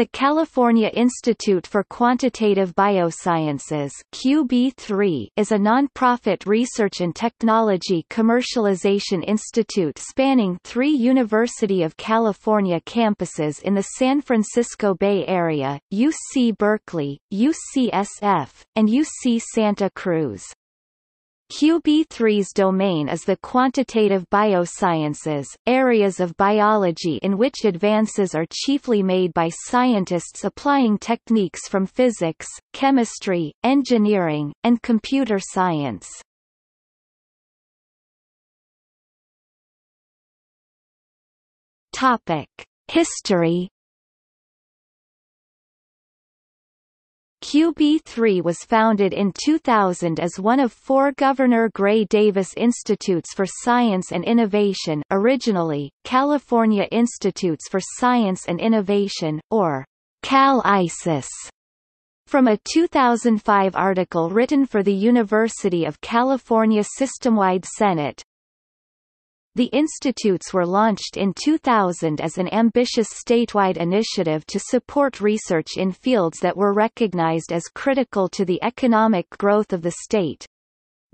the California Institute for Quantitative Biosciences (QB3) is a nonprofit research and technology commercialization institute spanning three University of California campuses in the San Francisco Bay Area, UC Berkeley, UCSF, and UC Santa Cruz. QB3's domain is the quantitative biosciences, areas of biology in which advances are chiefly made by scientists applying techniques from physics, chemistry, engineering, and computer science. History. QB3 was founded in 2000 as one of four Governor Gray Davis Institutes for Science and Innovation, originally California Institutes for Science and Innovation, or CalISIS, from a 2005 article written for the University of California Systemwide Senate. The institutes were launched in 2000 as an ambitious statewide initiative to support research in fields that were recognized as critical to the economic growth of the state: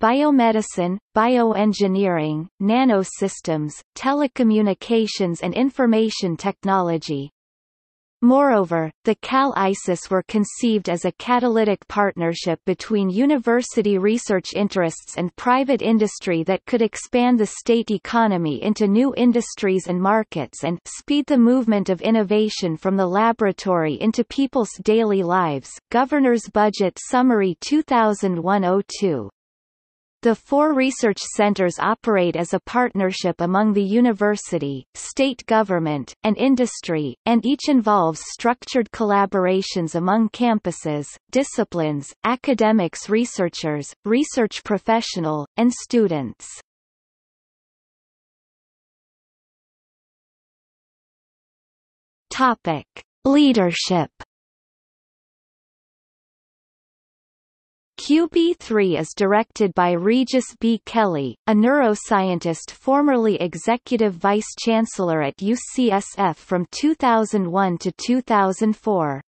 biomedicine, bioengineering, nanosystems, telecommunications and information technology. Moreover, the CalISIS were conceived as a catalytic partnership between university research interests and private industry that could expand the state economy into new industries and markets and speed the movement of innovation from the laboratory into people's daily lives. Governor's Budget Summary 2001-02. The four research centers operate as a partnership among the university, state government, and industry, and each involves structured collaborations among campuses, disciplines, academics, researchers, research professional, and students. Topic: Leadership. QB3 is directed by Regis B. Kelly, a neuroscientist formerly Executive Vice Chancellor at UCSF from 2001 to 2004.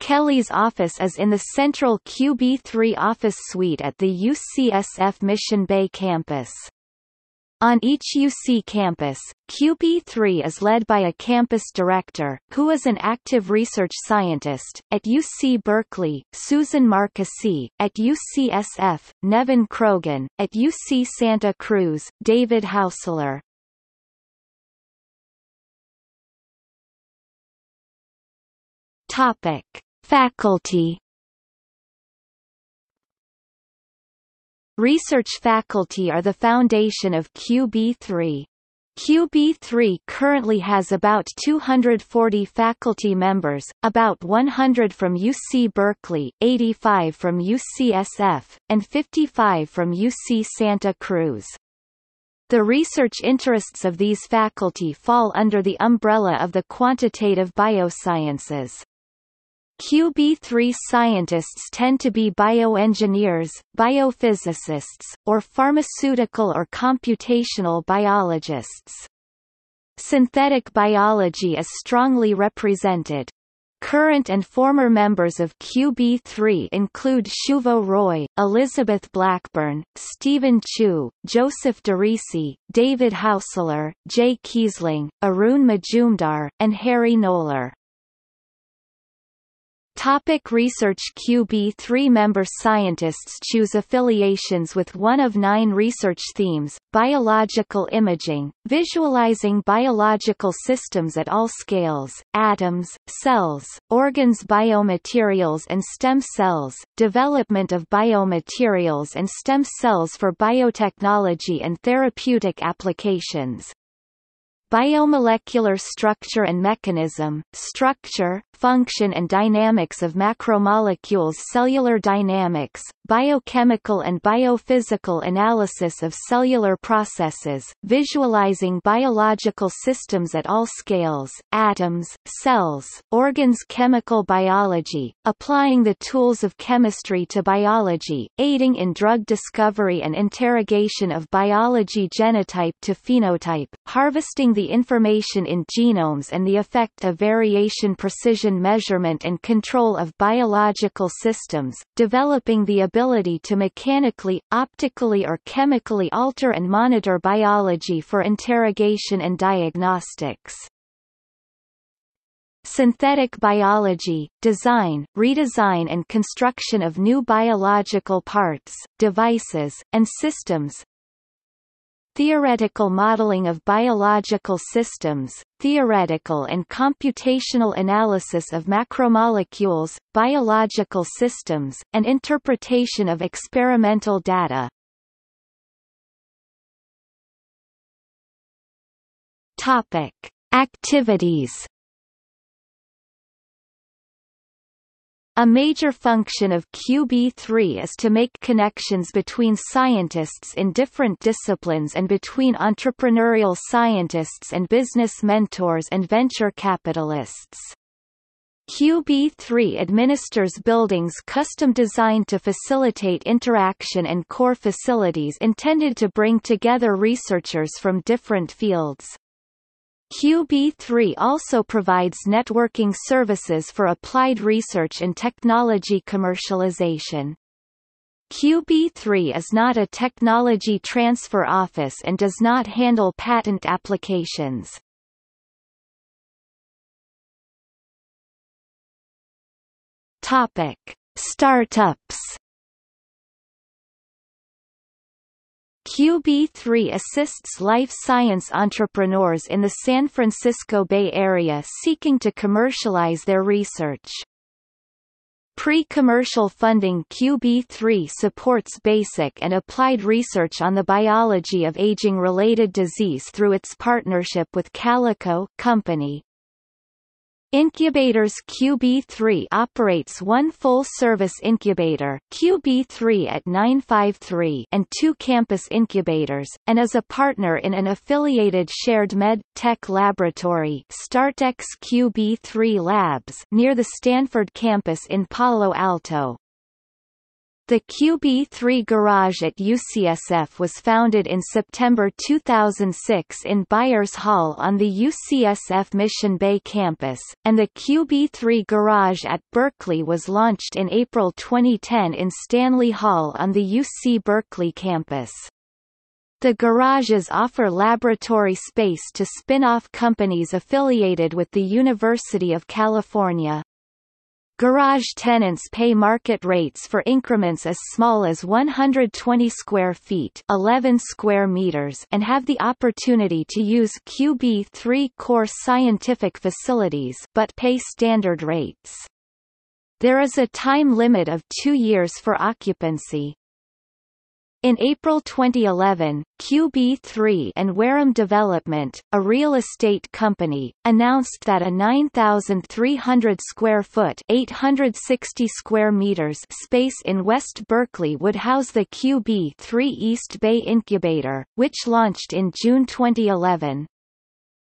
Kelly's office is in the central QB3 office suite at the UCSF Mission Bay campus. On each UC campus, QB3 is led by a campus director, who is an active research scientist. At UC Berkeley, Susan Marcusi; at UCSF, Nevin Krogan; at UC Santa Cruz, David Haussler. Topic: Faculty. Research faculty are the foundation of QB3. QB3 currently has about 240 faculty members, about 100 from UC Berkeley, 85 from UCSF, and 55 from UC Santa Cruz. The research interests of these faculty fall under the umbrella of the quantitative biosciences. QB3 scientists tend to be bioengineers, biophysicists, or pharmaceutical or computational biologists. Synthetic biology is strongly represented. Current and former members of QB3 include Shuvo Roy, Elizabeth Blackburn, Stephen Chu, Joseph DeRisi, David Haussler, Jay Kiesling, Arun Majumdar, and Harry Noller. Topic: Research. QB3 member scientists choose affiliations with one of 9 research themes: biological imaging, visualizing biological systems at all scales, atoms, cells, organs, biomaterials and stem cells, development of biomaterials and stem cells for biotechnology and therapeutic applications, biomolecular structure and mechanism, structure, function and dynamics of macromolecules, cellular dynamics, biochemical and biophysical analysis of cellular processes, visualizing biological systems at all scales, atoms, cells, organs, chemical biology, applying the tools of chemistry to biology, aiding in drug discovery and interrogation of biology genotype to phenotype, harvesting the information in genomes and the effect of variation, precision measurement and control of biological systems, developing the ability to mechanically, optically or chemically alter and monitor biology for interrogation and diagnostics. Synthetic biology, design, redesign and construction of new biological parts, devices, and systems. Theoretical modeling of biological systems, theoretical and computational analysis of macromolecules, biological systems, and interpretation of experimental data. Topic: Activities. A major function of QB3 is to make connections between scientists in different disciplines and between entrepreneurial scientists and business mentors and venture capitalists. QB3 administers buildings custom designed to facilitate interaction and core facilities intended to bring together researchers from different fields. QB3 also provides networking services for applied research and technology commercialization. QB3 is not a technology transfer office and does not handle patent applications. Topic: Startups. QB3 assists life science entrepreneurs in the San Francisco Bay Area seeking to commercialize their research. Pre-commercial funding. QB3 supports basic and applied research on the biology of aging-related disease through its partnership with Calico Company. Incubators. QB3 operates one full-service incubator, QB3 at 953, and two campus incubators, and is a partner in an affiliated shared med-tech laboratory, Startx QB3 Labs, near the Stanford campus in Palo Alto. The QB3 Garage at UCSF was founded in September 2006 in Byers Hall on the UCSF Mission Bay campus, and the QB3 Garage at Berkeley was launched in April 2010 in Stanley Hall on the UC Berkeley campus. The garages offer laboratory space to spin-off companies affiliated with the University of California. Garage tenants pay market rates for increments as small as 120 square feet (11 square meters) and have the opportunity to use QB3 core scientific facilities but pay standard rates. There is a time limit of 2 years for occupancy. In April 2011, QB3 and Wareham Development, a real estate company, announced that a 9,300-square-foot (860 square meters) space in West Berkeley would house the QB3 East Bay Incubator, which launched in June 2011.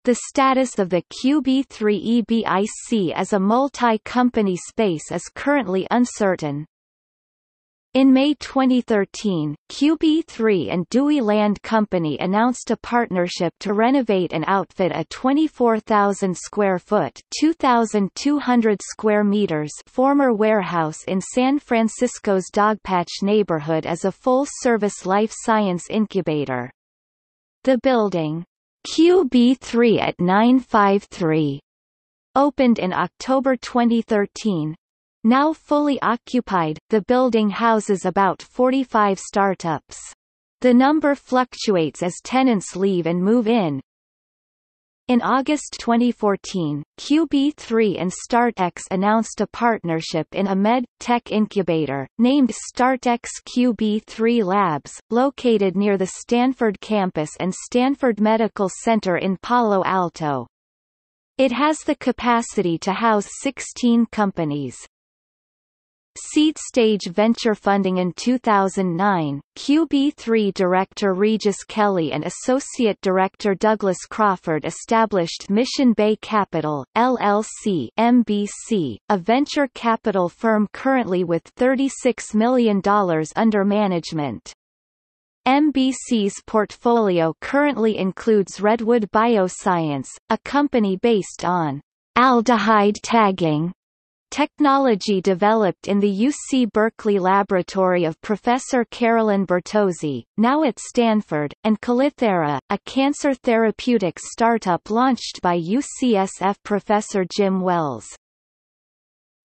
The status of the QB3 EBIC as a multi-company space is currently uncertain. In May 2013, QB3 and Dewey Land Company announced a partnership to renovate and outfit a 24,000-square-foot (2,200 square meters) former warehouse in San Francisco's Dogpatch neighborhood as a full-service life science incubator. The building, QB3 at 953, opened in October 2013. Now fully occupied, the building houses about 45 startups. The number fluctuates as tenants leave and move in. In August 2014, QB3 and Startx announced a partnership in a med-tech incubator, named Startx QB3 Labs, located near the Stanford campus and Stanford Medical Center in Palo Alto. It has the capacity to house 16 companies. Seed Stage Venture Funding. In 2009, QB3 Director Regis Kelly and Associate Director Douglas Crawford established Mission Bay Capital, LLC (MBC), a venture capital firm currently with $36 million under management. MBC's portfolio currently includes Redwood Bioscience, a company based on aldehyde tagging technology developed in the UC Berkeley laboratory of Professor Carolyn Bertozzi, now at Stanford, and Calithera, a cancer therapeutics startup launched by UCSF Professor Jim Wells.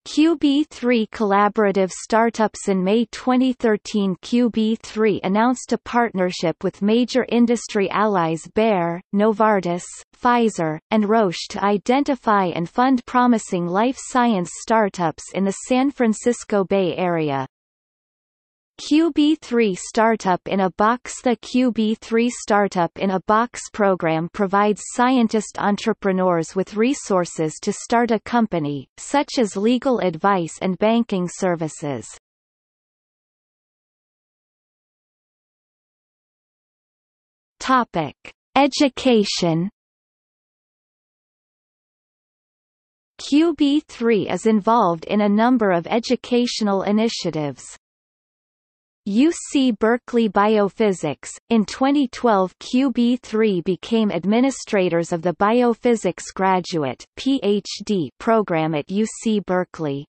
QB3 collaborative startups. In May 2013, QB3 announced a partnership with major industry allies Bayer, Novartis, Pfizer, and Roche to identify and fund promising life science startups in the San Francisco Bay Area. QB3 Startup in a Box. The QB3 Startup in a Box program provides scientist entrepreneurs with resources to start a company, such as legal advice and banking services. Topic: Education. QB3 is involved in a number of educational initiatives. UC Berkeley Biophysics. In 2012, QB3 became administrators of the Biophysics Graduate (PhD) program at UC Berkeley.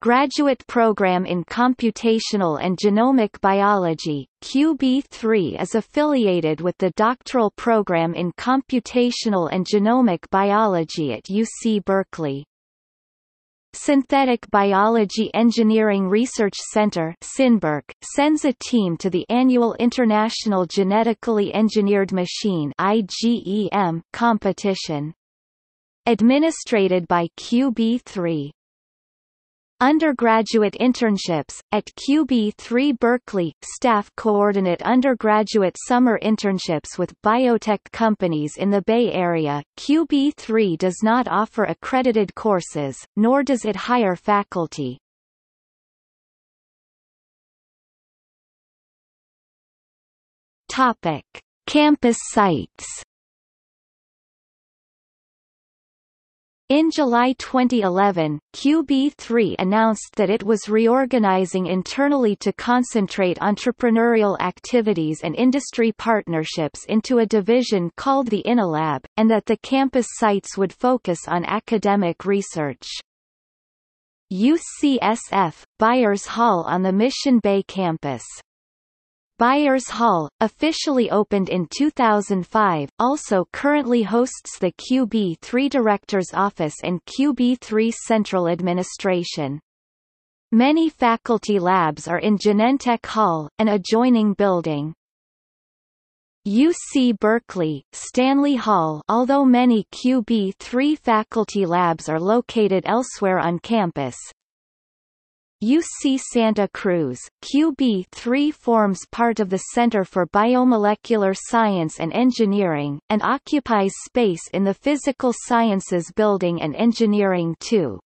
Graduate Program in Computational and Genomic Biology. QB3 is affiliated with the Doctoral Program in Computational and Genomic Biology at UC Berkeley. Synthetic Biology Engineering Research Center (SynBERC) sends a team to the annual International Genetically Engineered Machine (IGEM) competition. Administrated by QB3. Undergraduate internships. At QB3 Berkeley, staff coordinate undergraduate summer internships with biotech companies in the Bay Area. QB3 does not offer accredited courses, nor does it hire faculty. Topic: Campus sites. In July 2011, QB3 announced that it was reorganizing internally to concentrate entrepreneurial activities and industry partnerships into a division called the InnoLab, and that the campus sites would focus on academic research. UCSF, Byers Hall on the Mission Bay campus. Byers Hall, officially opened in 2005, also currently hosts the QB3 Director's Office and QB3 Central Administration. Many faculty labs are in Genentech Hall, an adjoining building. UC Berkeley, Stanley Hall. Although many QB3 faculty labs are located elsewhere on campus, UC Santa Cruz, QB3 forms part of the Center for Biomolecular Science and Engineering, and occupies space in the Physical Sciences Building and Engineering 2.